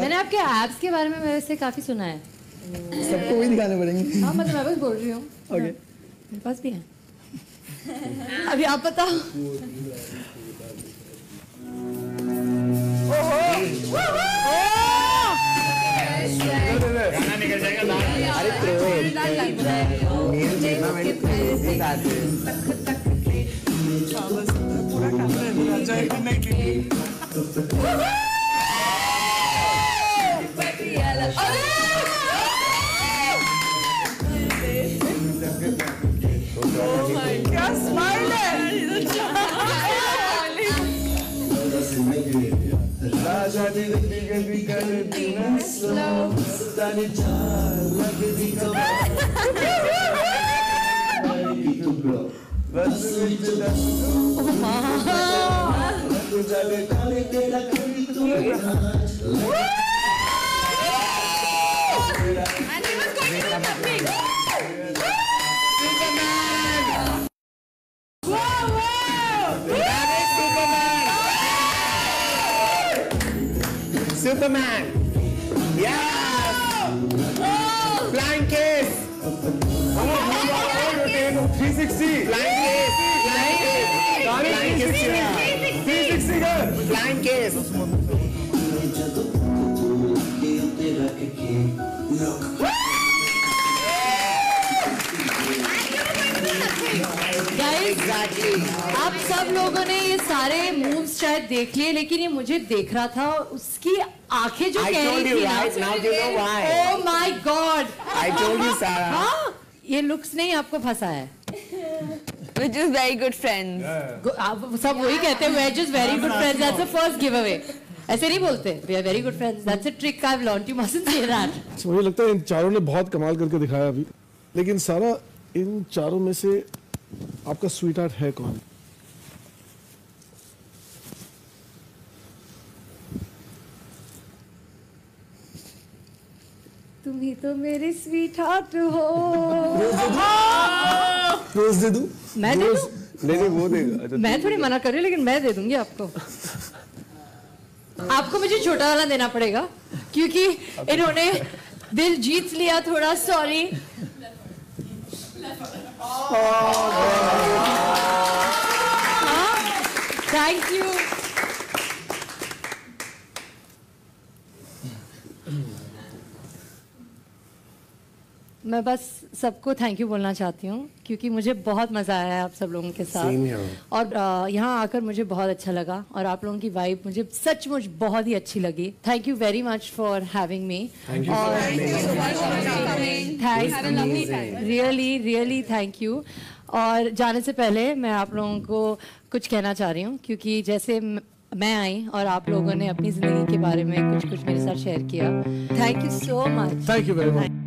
मैंने आपके एप्स के बारे में वैसे काफी सुना है, सबको भी दिखाने पड़ेंगे। हाँ मतलब मैं बस बोल रही हूँ, मेरे पास भी है। अभी आप बताओ। गाना निकल जाएगा। अरे प्रेम Oh, Superman! Yeah! Oh! Flying kiss! Oh, 360! Flying kiss! Flying kiss! Sorry, flying kiss! 360 girl! Flying kiss! आप सब लोगों ने ये सारे मूव्स शायद देख लिए, लेकिन ये मुझे देख रहा था, उसकी आंखें जो कह रही थी ना, oh my god, I told you Sara. हाँ, ये लुक्स नहीं आपको फंसा है। We're just very good friends. आप सब वही कहते हैं, we're just very good friends. That's the first giveaway. ऐसे नहीं बोलते, we are very good friends. That's a trick I've learned. You mustn't say that. मुझे लगता है इन चारों ने बहुत कमाल करके दिखाया अभी, लेकिन सारा इन चारों में से आपका स्वीटहार्ट है कौन? तुम ही तो मेरे स्वीटहार्ट हो। रोज दे दूं? मैं दे दूं? नहीं वो देगा। मैं थोड़ी मना कर रही हूँ, लेकिन मैं दे दूंगी आपको। आपको मुझे छोटा वाला देना पड़ेगा, क्योंकि इन्होंने दिल जीत लिया थोड़ा। सॉरी। Thank you. मैं बस सबको थैंक यू बोलना चाहती हूँ, क्योंकि मुझे बहुत मज़ा आया आप सब लोगों के साथ, और यहाँ आकर मुझे बहुत अच्छा लगा, और आप लोगों की वाइब मुझे सचमुच बहुत ही अच्छी लगी। Thank you very much for having me, और रियली रियली थैंक यू। और जाने से पहले मैं आप लोगों को कुछ कहना चाह रही हूँ, क्योंकि जैसे मैं आई और आप लोगों ने अपनी ज़िंदगी के बारे में कुछ कुछ मेरे साथ शेयर किया। Thank you so much. Thank you very much.